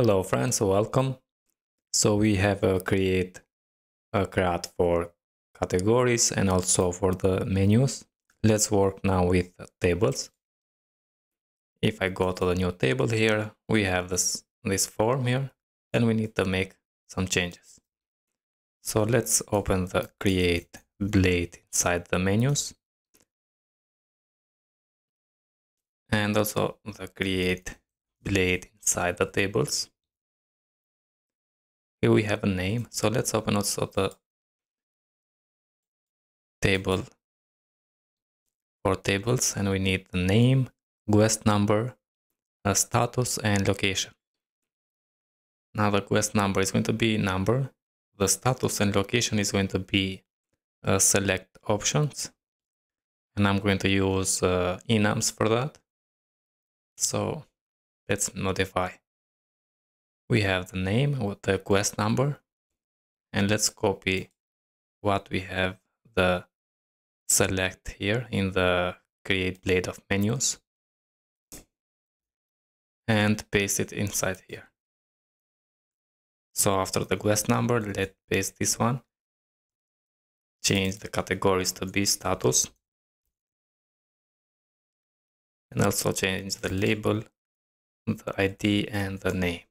Hello friends, welcome. So we have create a CRUD for categories and also for the menus. Let's work now with tables. If I go to the new table here, we have this form here and we need to make some changes. So let's open the create blade inside the menus and also the create blade inside the tables. Here we have a name, so let's open also the table for tables and we need the name, quest number, a status and location. Now the quest number is going to be number, the status and location is going to be select options, and I'm going to use enums for that. So let's modify. We have the name with the quest number, and let's copy what we have the select here in the create blade of menus and paste it inside here. So after the quest number, let's paste this one, change the categories to be status, and also change the label, the ID and the name.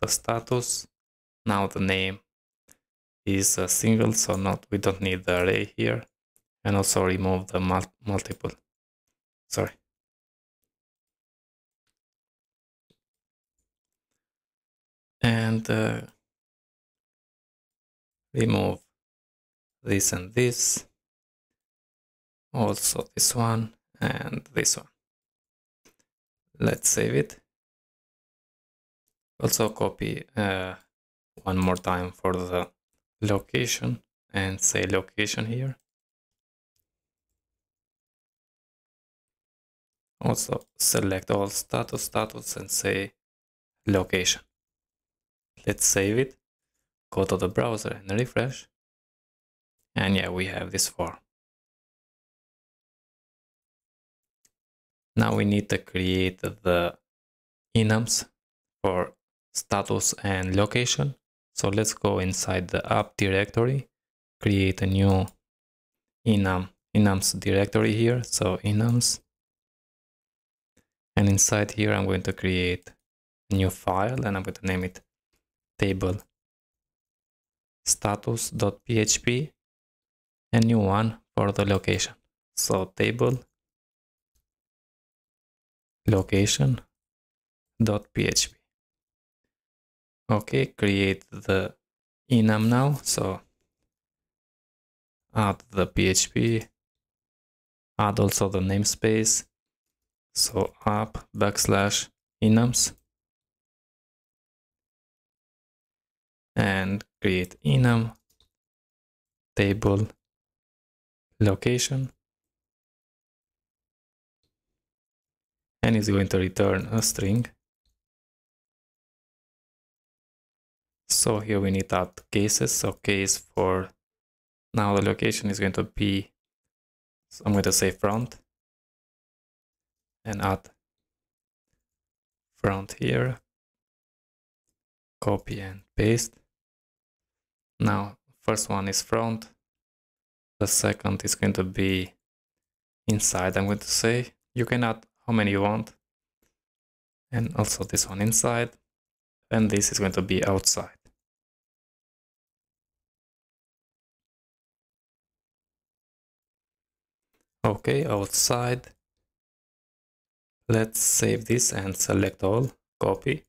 The status, now the name is a single, so we don't need the array here, and also remove the multiple. Sorry. And remove this and this, also this one and this one. Let's save it. Also copy one more time for the location and say location here. Also select all status and say location. Let's save it. Go to the browser and refresh. And yeah, we have this form. Now we need to create the enums for status and location. So let's go inside the app directory, create a new enums directory here. So enums, and inside here I'm going to create a new file and I'm going to name it table status.php, a new one for the location. So table location.php. Okay, create the enum now. So add the PHP, add also the namespace. So app backslash enums and create enum table location. And it's going to return a string. So here we need to add cases. So case for now the location is going to be, so I'm going to say front and add front here. Copy and paste. Now first one is front. The second is going to be inside. I'm going to say you can add how many you want, and also this one inside, and this is going to be outside. Okay, outside. Let's save this and select all, copy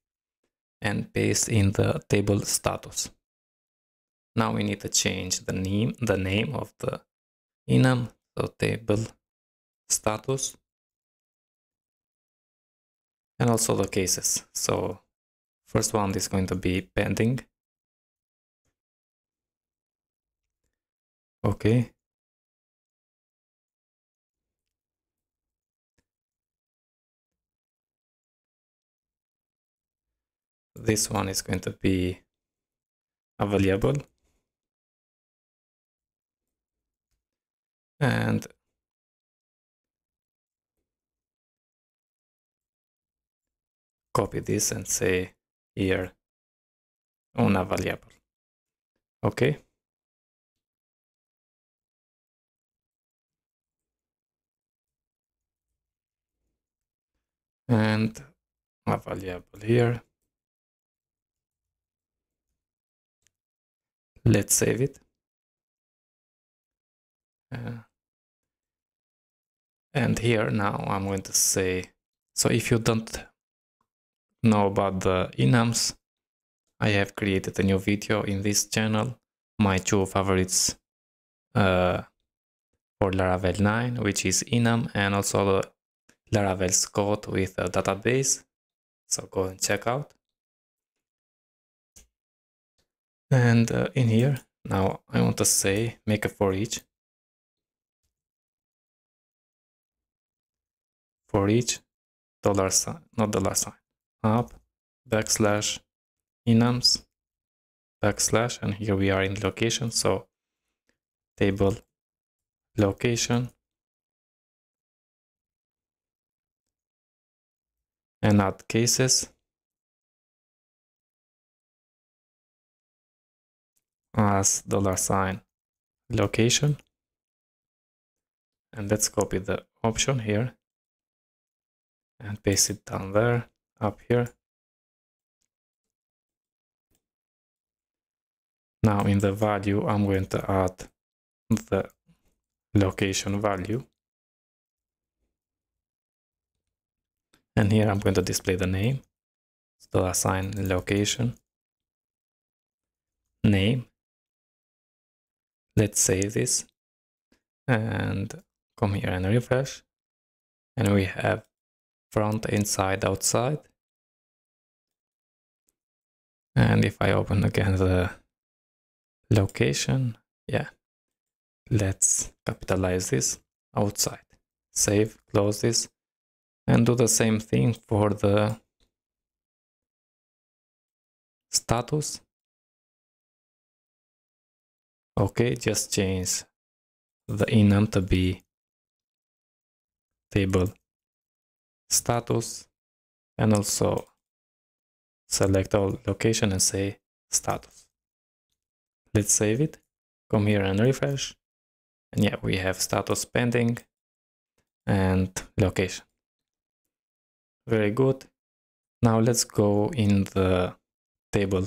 and paste in the table status. Now we need to change the name of the enum, so table status. And also the cases. So first one is going to be pending. Okay. This one is going to be available. And copy this and say here una variable. Okay. And a variable here. Let's save it. And here now I'm going to say, so if you don't know about the enums, I have created a new video in this channel, my two favorites for Laravel 9, which is enum and also the Laravel's code with a database. So go and check out. And in here, now I want to say make a for each. For each dollar sign, not dollar sign, up, backslash, enums, backslash, and here we are in location. So table location. And add cases, as dollar sign location, and let's copy the option here and paste it down there, up here. Now in the value I'm going to add the location value. And here I'm going to display the name, so assign location, name. Let's save this and come here and refresh. And we have front, inside, outside. And if I open again the location, yeah, let's capitalize this, outside. Save, close this. And do the same thing for the status. Okay, just change the enum to be table status and also select all location and say status. Let's save it. Come here and refresh. And yeah, we have status pending and location. Very good. Now let's go in the table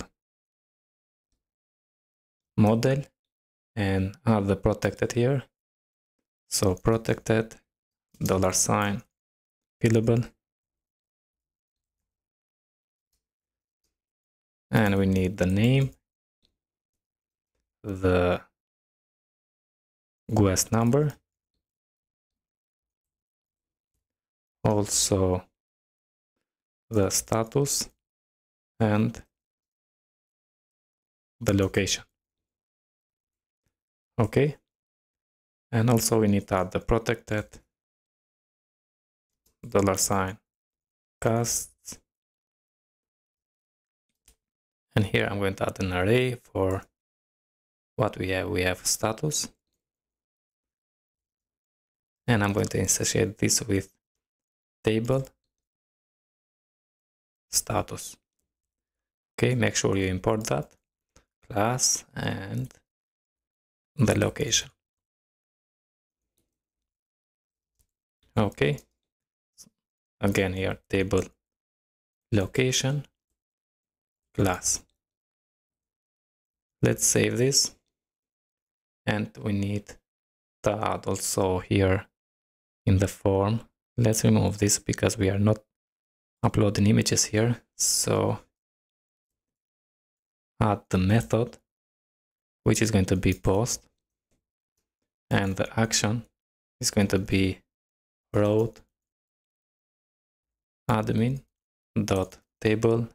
model and add the protected here. So protected, dollar sign, fillable. And we need the name, the guest number, also the status and the location. Okay, and also we need to add the protected dollar sign casts, and here I'm going to add an array for what we have. We have status, and I'm going to instantiate this with table status. Okay, make sure you import that class and the location. Okay, again here table location class. Let's save this, and we need to add also here in the form. Let's remove this because we are not uploading images here, so add the method, which is going to be post, and the action is going to be route admin dot table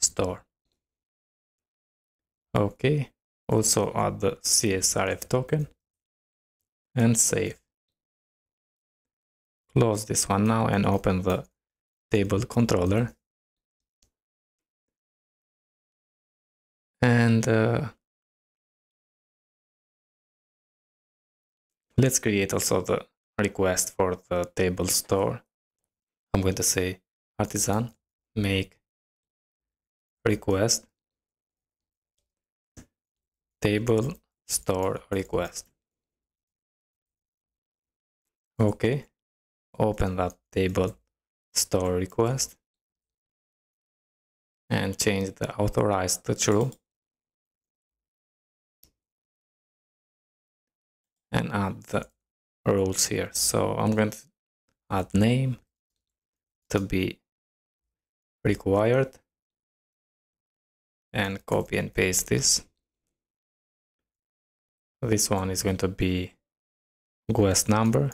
store. Okay, also add the CSRF token and save. Close this one now and open the table controller, and let's create also the request for the table store. I'm going to say artisan make request table store request. Okay, open that table store request and change the authorized to true and add the rules here. So I'm going to add name to be required and copy and paste this. This one is going to be guest number.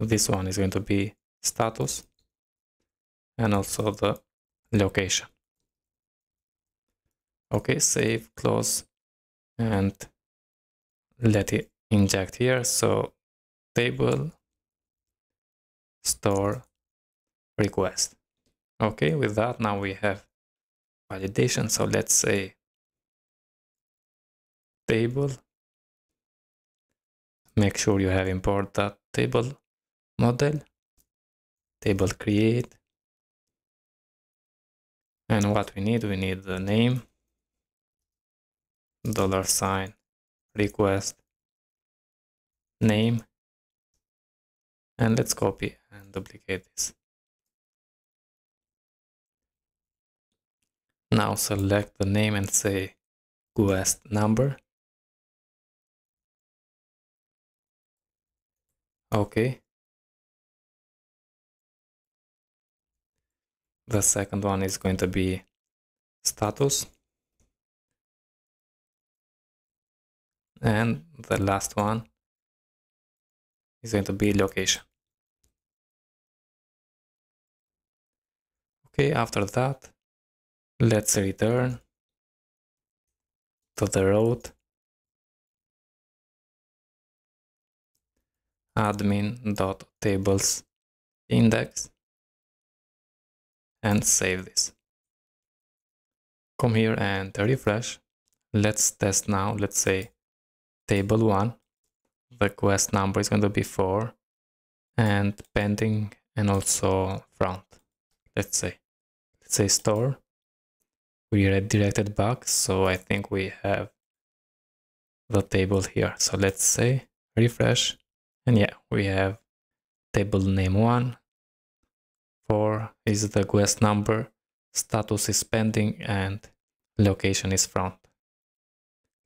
This one is going to be status and also the location. Okay, save, close, and let it inject here. So table store request. Okay, with that now we have validation. So let's say table, make sure you have import that table model, table create, and what we need the name, $ request name, and let's copy and duplicate this. Now select the name and say guest number. Okay. The second one is going to be status. And the last one is going to be location. Okay, after that, let's return to the route admin.tables index and save this. Come here and refresh. Let's test now. Let's say table 1, the quest number is going to be 4 and pending and also front. Let's say store. We redirected back, so I think we have the table here. So let's say refresh and yeah, we have table name 1, 4 is the quest number, status is pending and location is front.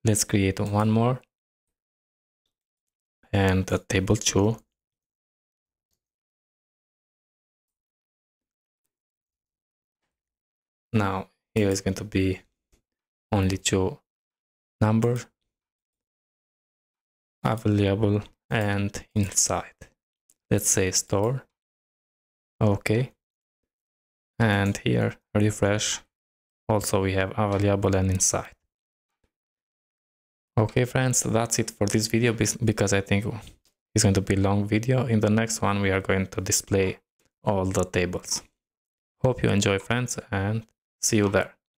Let's create one more. And the table 2, now here is going to be only 2 numbers available and inside. Let's say store. Okay, and here refresh, also we have available and inside. Okay friends, that's it for this video because I think it's going to be a long video. In the next one we are going to display all the tables. Hope you enjoy friends and see you there.